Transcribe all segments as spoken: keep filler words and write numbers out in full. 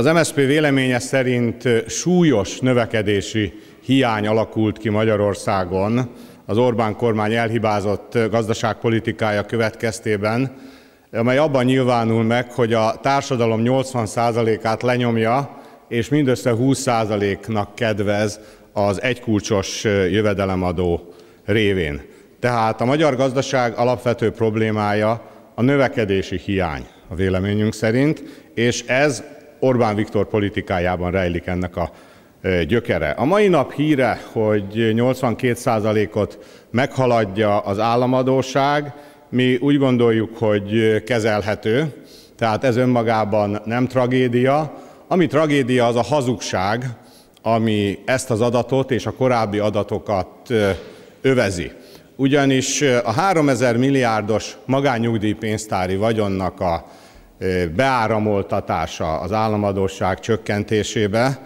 Az em es zé pé véleménye szerint súlyos növekedési hiány alakult ki Magyarországon az Orbán kormány elhibázott gazdaságpolitikája következtében, amely abban nyilvánul meg, hogy a társadalom nyolcvan százalékát lenyomja, és mindössze húsz százaléknak kedvez az egykulcsos jövedelemadó révén. Tehát a magyar gazdaság alapvető problémája a növekedési hiány a véleményünk szerint, és ez Orbán Viktor politikájában rejlik ennek a gyökere. A mai nap híre, hogy nyolcvankét százalékot meghaladja az államadósság, mi úgy gondoljuk, hogy kezelhető, tehát ez önmagában nem tragédia. Ami tragédia, az a hazugság, ami ezt az adatot és a korábbi adatokat övezi. Ugyanis a háromezer milliárdos magánnyugdíjpénztári vagyonnak a beáramoltatása az államadósság csökkentésébe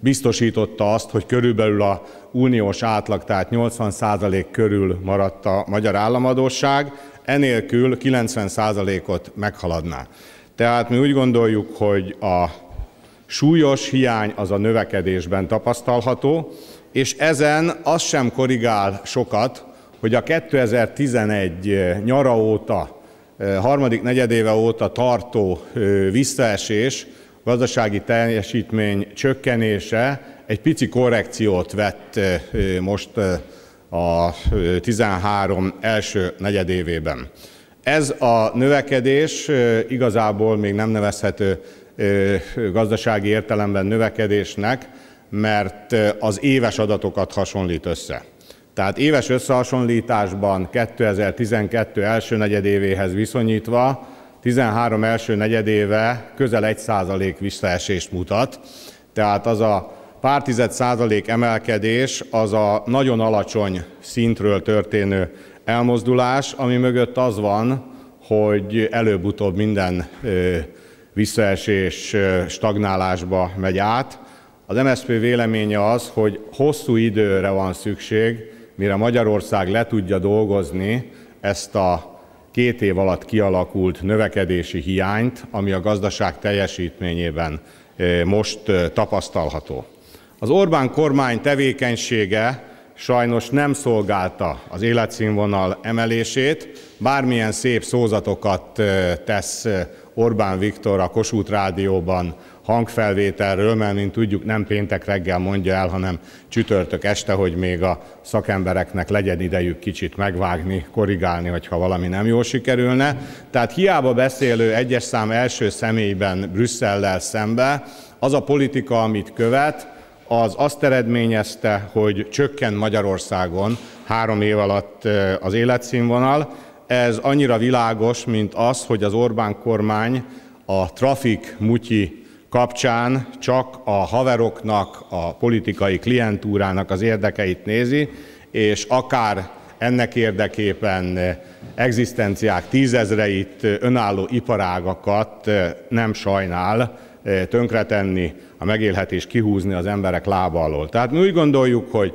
biztosította azt, hogy körülbelül a uniós átlag, tehát nyolcvan százalék körül maradt a magyar államadósság, enélkül kilencven százalékot meghaladná. Tehát mi úgy gondoljuk, hogy a súlyos hiány az a növekedésben tapasztalható, és ezen az sem korrigál sokat, hogy a kétezer-tizenegy nyara óta, harmadik negyedéve óta tartó visszaesés, gazdasági teljesítmény csökkenése egy pici korrekciót vett most a tizenhárom első negyedévében. Ez a növekedés igazából még nem nevezhető gazdasági értelemben növekedésnek, mert az éves adatokat hasonlít össze. Tehát éves összehasonlításban kétezer-tizenkettő első negyedévéhez viszonyítva tizenhárom első negyedéve közel egy százalék visszaesést mutat. Tehát az a pár tized százalék emelkedés az a nagyon alacsony szintről történő elmozdulás, ami mögött az van, hogy előbb-utóbb minden visszaesés stagnálásba megy át. Az em es zé pé véleménye az, hogy hosszú időre van szükség, mire Magyarország le tudja dolgozni ezt a két év alatt kialakult növekedési hiányt, ami a gazdaság teljesítményében most tapasztalható. Az Orbán kormány tevékenysége sajnos nem szolgálta az életszínvonal emelését, bármilyen szép szózatokat tesz Orbán Viktor a Kossuth Rádióban hangfelvételről, mert mint tudjuk, nem péntek reggel mondja el, hanem csütörtök este, hogy még a szakembereknek legyen idejük kicsit megvágni, korrigálni, hogyha valami nem jól sikerülne. Tehát hiába beszélő egyes szám első személyben Brüsszellel szembe, az a politika, amit követ, az azt eredményezte, hogy csökkent Magyarországon három év alatt az életszínvonal. Ez annyira világos, mint az, hogy az Orbán kormány a trafikmutyi kapcsán csak a haveroknak, a politikai klientúrának az érdekeit nézi, és akár ennek érdekében egzisztenciák tízezreit, önálló iparágakat nem sajnál tönkretenni, a megélhetés kihúzni az emberek lába alól. Tehát mi úgy gondoljuk, hogy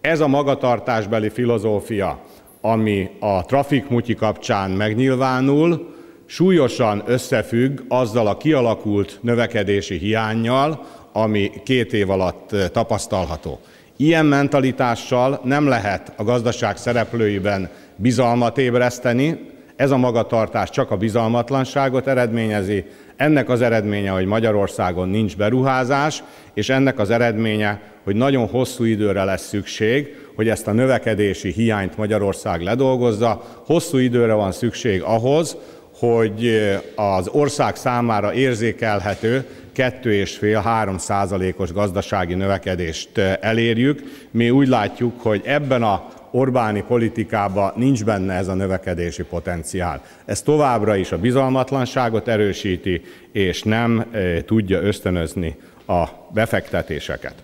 ez a magatartásbeli filozófia, ami a trafikmutyi kapcsán megnyilvánul, súlyosan összefügg azzal a kialakult növekedési hiánnyal, ami két év alatt tapasztalható. Ilyen mentalitással nem lehet a gazdaság szereplőiben bizalmat ébreszteni, ez a magatartás csak a bizalmatlanságot eredményezi, ennek az eredménye, hogy Magyarországon nincs beruházás, és ennek az eredménye, hogy nagyon hosszú időre lesz szükség, hogy ezt a növekedési hiányt Magyarország ledolgozza. Hosszú időre van szükség ahhoz, hogy az ország számára érzékelhető kettő egész öt-három százalékos gazdasági növekedést elérjük. Mi úgy látjuk, hogy ebben a Orbáni politikában nincs benne ez a növekedési potenciál. Ez továbbra is a bizalmatlanságot erősíti, és nem tudja ösztönözni a befektetéseket.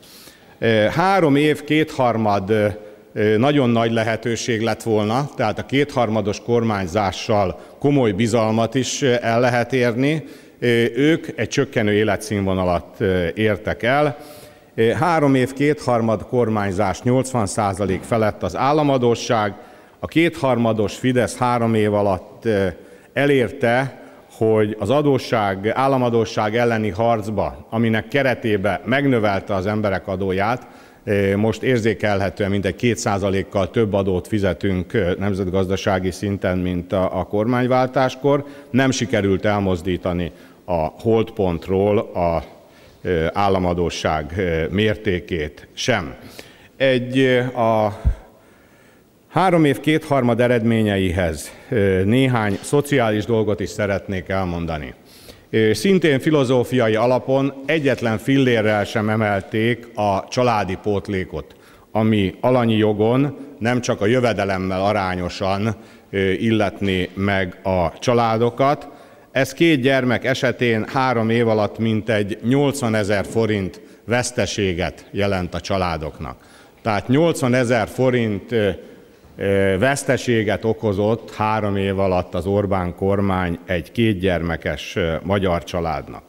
Három év, kétharmad nagyon nagy lehetőség lett volna, tehát a kétharmados kormányzással komoly bizalmat is el lehet érni. Ők egy csökkenő életszínvonalat értek el. Három év, kétharmad kormányzás, nyolcvan százalék felett az államadósság. A kétharmados Fidesz három év alatt elérte, hogy az adósság, államadósság elleni harcba, aminek keretében megnövelte az emberek adóját, most érzékelhetően mintegy két százalékkal több adót fizetünk nemzetgazdasági szinten, mint a kormányváltáskor. Nem sikerült elmozdítani a holdpontról a államadósság mértékét sem. Egy a három év kétharmad eredményeihez néhány szociális dolgot is szeretnék elmondani. Szintén filozófiai alapon egyetlen fillérrel sem emelték a családi pótlékot, ami alanyi jogon nem csak a jövedelemmel arányosan illetné meg a családokat. Ez két gyermek esetén három év alatt mintegy nyolcvanezer forint veszteséget jelent a családoknak. Tehát nyolcvanezer forint veszteséget okozott három év alatt az Orbán kormány egy kétgyermekes magyar családnak.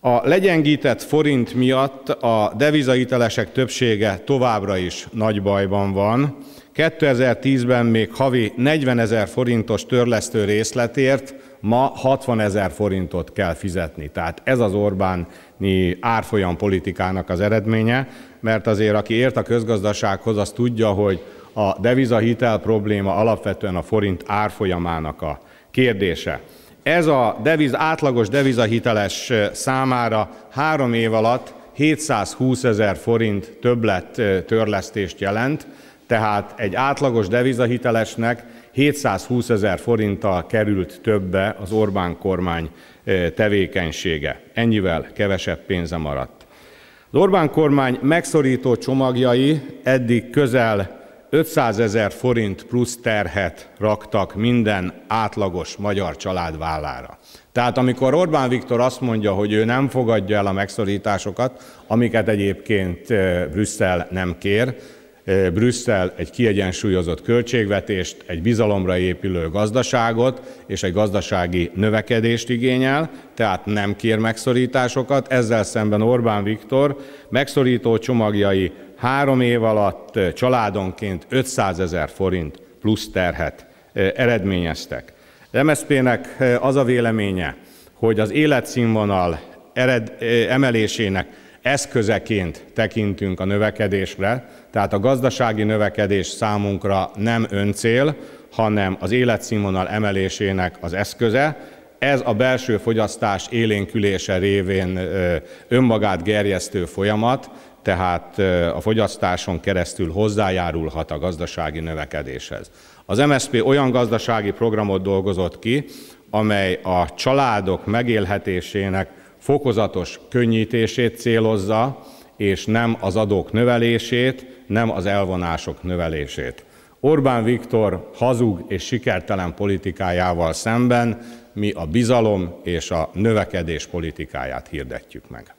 A legyengített forint miatt a devizahitelesek többsége továbbra is nagy bajban van. kétezer-tízben még havi negyvenezer forintos törlesztő részletért ma hatvanezer forintot kell fizetni. Tehát ez az Orbáni árfolyam politikának az eredménye, mert azért aki ért a közgazdasághoz, az tudja, hogy a devizahitel probléma alapvetően a forint árfolyamának a kérdése. Ez a deviz, átlagos devizahiteles számára három év alatt hétszázhúszezer forint többlet törlesztést jelent, tehát egy átlagos devizahitelesnek hétszázhúszezer forinttal került többe az Orbán kormány tevékenysége. Ennyivel kevesebb pénze maradt. Az Orbán kormány megszorító csomagjai eddig közel ötszázezer forint plusz terhet raktak minden átlagos magyar család vállára. Tehát amikor Orbán Viktor azt mondja, hogy ő nem fogadja el a megszorításokat, amiket egyébként Brüsszel nem kér, Brüsszel egy kiegyensúlyozott költségvetést, egy bizalomra épülő gazdaságot és egy gazdasági növekedést igényel, tehát nem kér megszorításokat. Ezzel szemben Orbán Viktor megszorító csomagjai három év alatt családonként ötszázezer forint plusz terhet eredményeztek. Az em es zé pének az a véleménye, hogy az életszínvonal ered, emelésének eszközeként tekintünk a növekedésre, tehát a gazdasági növekedés számunkra nem öncél, hanem az életszínvonal emelésének az eszköze. Ez a belső fogyasztás élénkülése révén önmagát gerjesztő folyamat, tehát a fogyasztáson keresztül hozzájárulhat a gazdasági növekedéshez. Az em es zé pé olyan gazdasági programot dolgozott ki, amely a családok megélhetésének fokozatos könnyítését célozza, és nem az adók növelését, nem az elvonások növelését. Orbán Viktor hazug és sikertelen politikájával szemben mi a bizalom és a növekedés politikáját hirdetjük meg.